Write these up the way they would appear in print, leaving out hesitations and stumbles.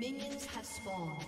Minions have spawned.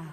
down.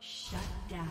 Shut down.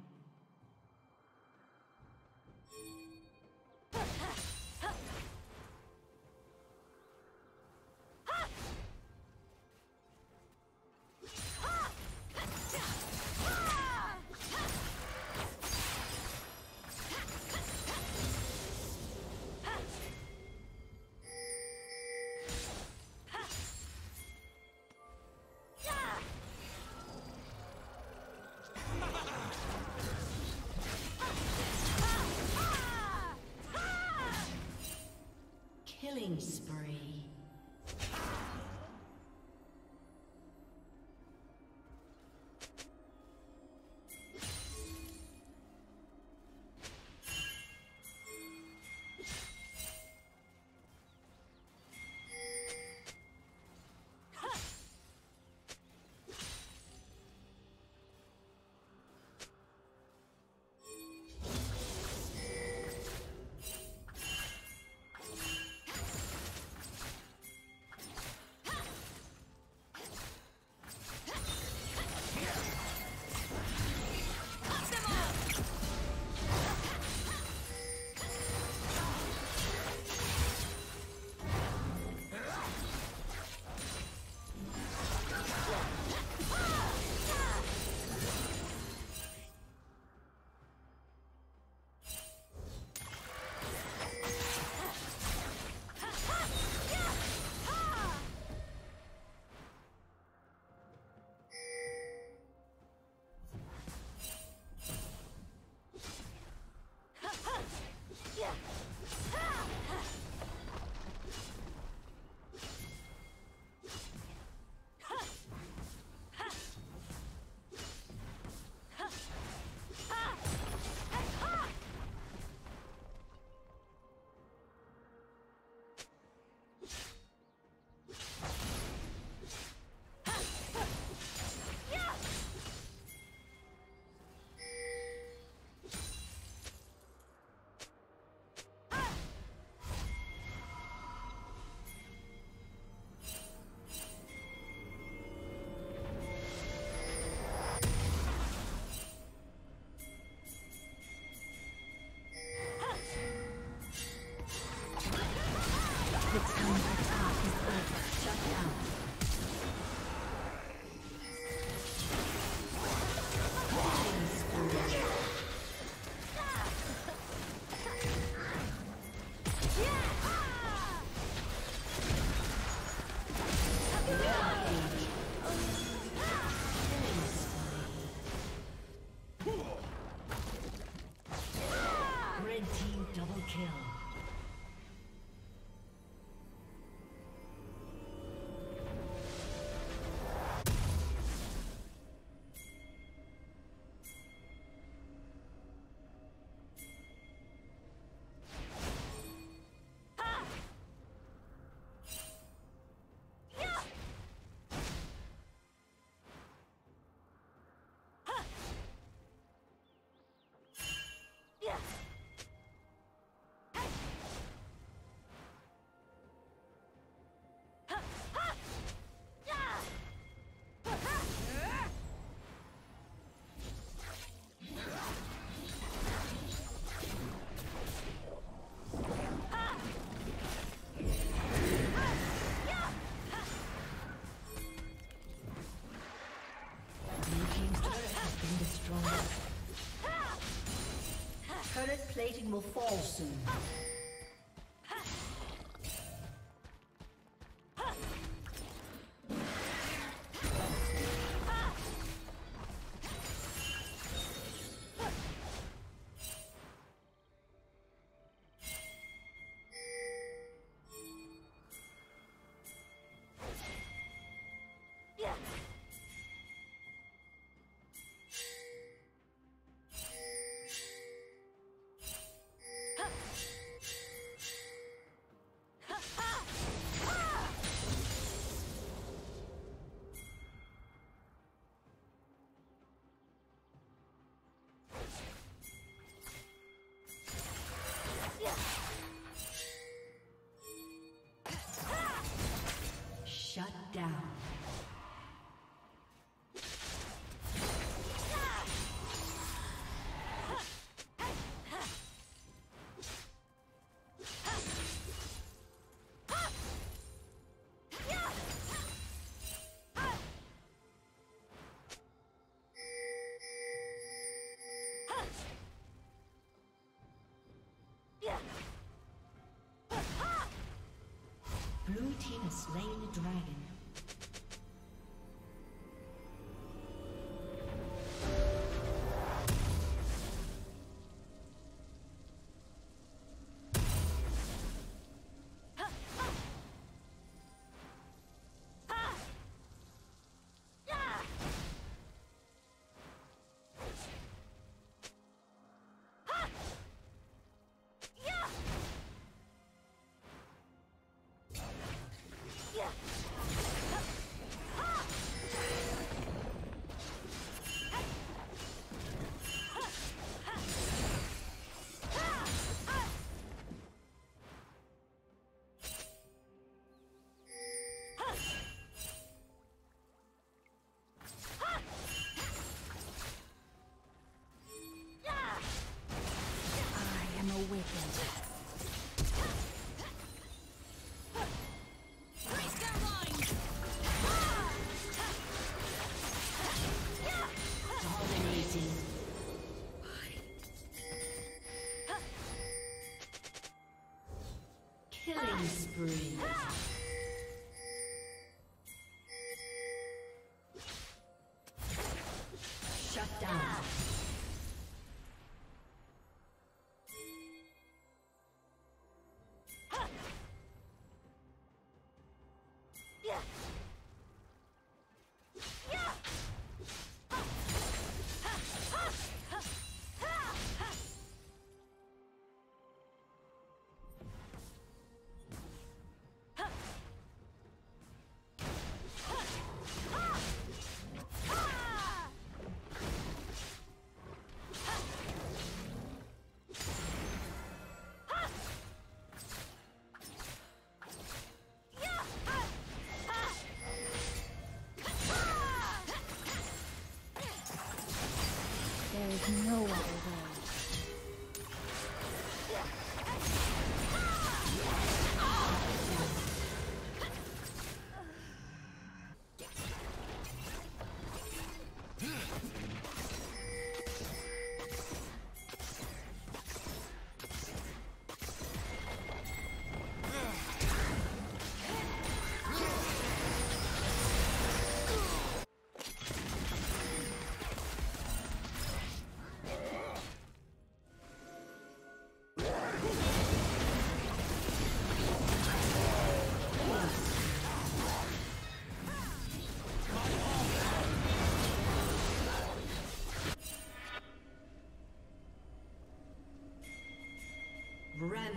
Spree. Satan will fall soon. Shut down. Blue team has slain the dragon. Wicked. There's no other way.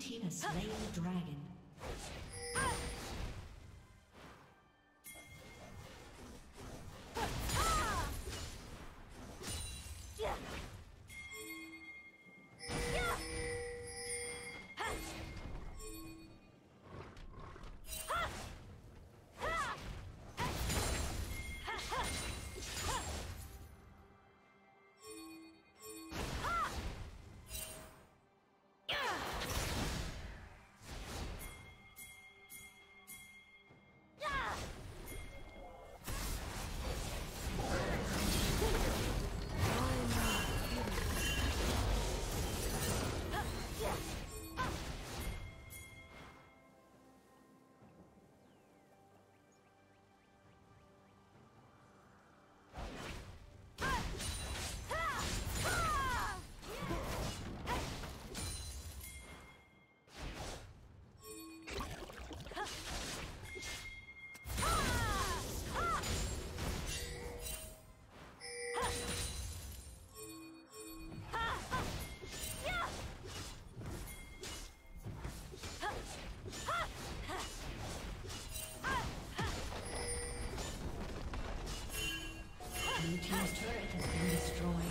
Tina slaying the dragon. His turret has been destroyed.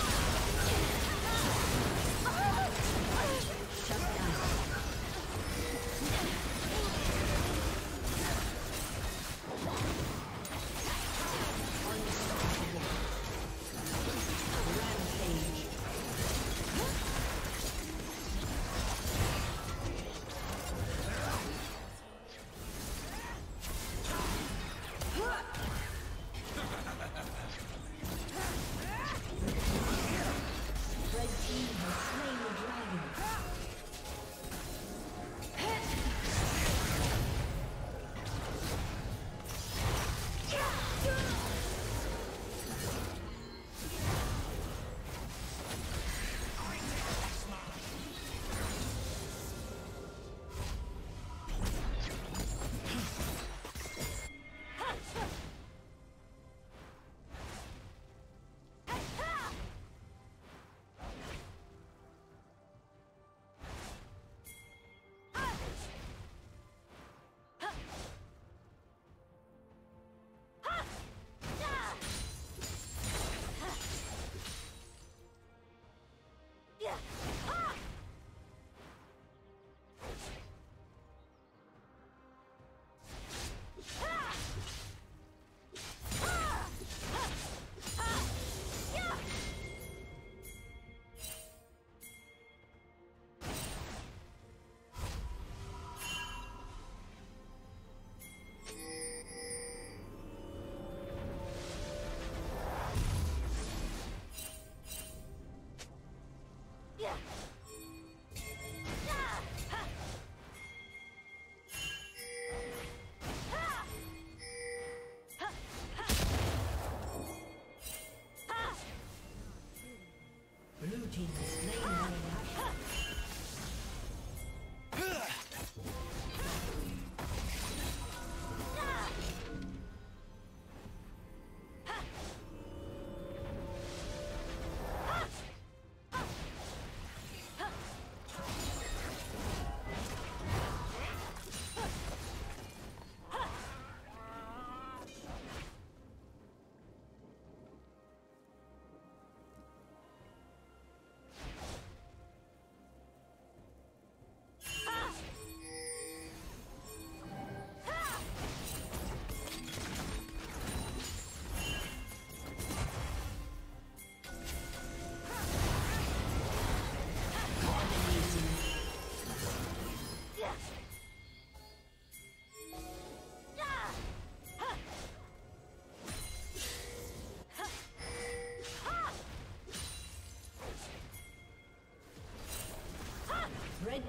Red team's turret has been destroyed. Yeah. Red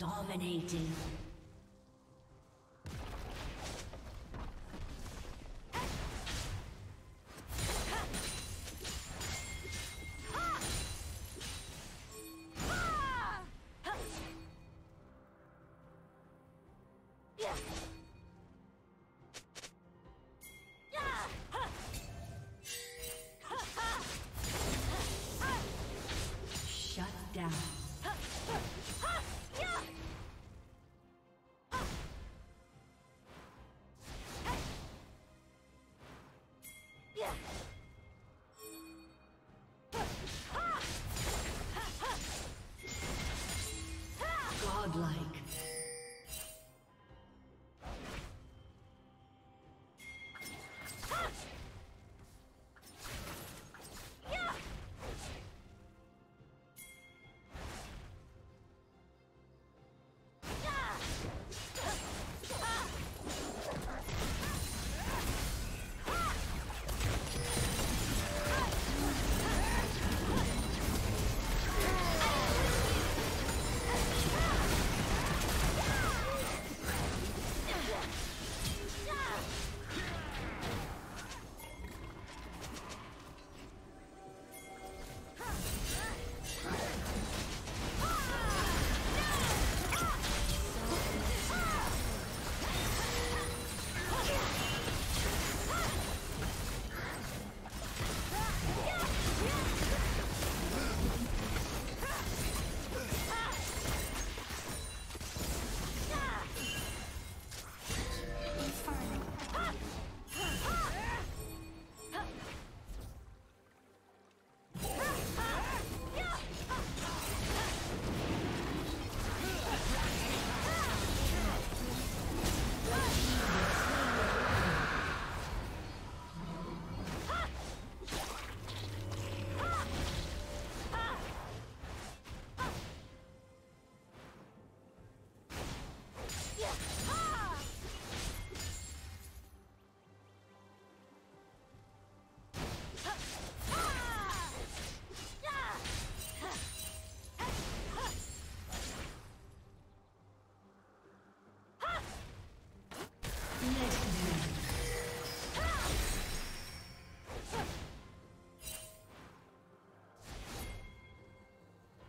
Dominating. Godlike.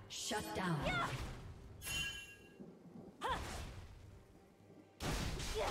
Shut down. Yeah. Yeah.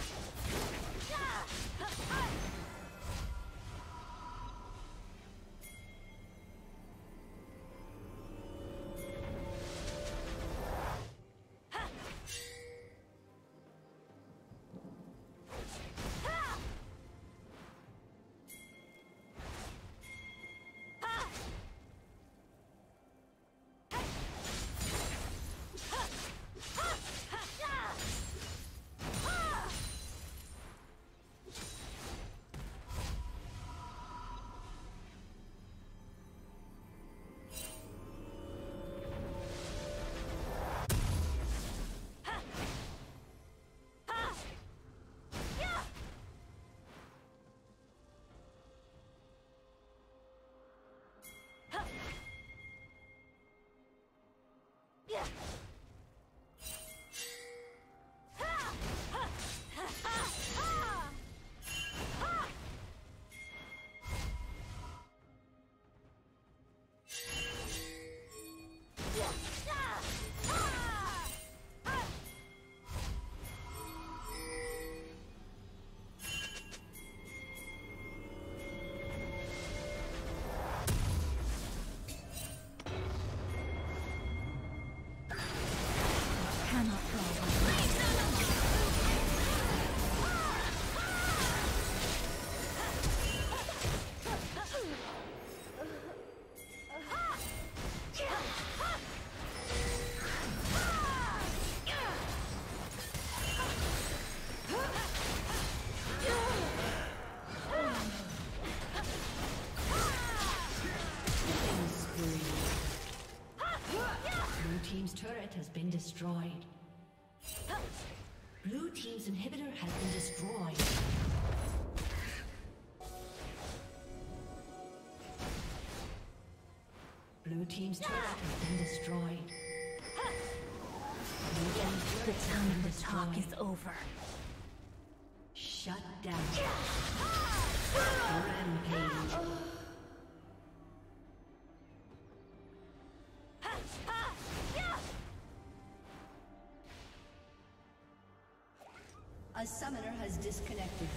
Has been destroyed. Blue team's inhibitor has been destroyed. Blue team's turret has been destroyed. Blue team's The time of the talk is over. Shut down. Rampage. A summoner has disconnected.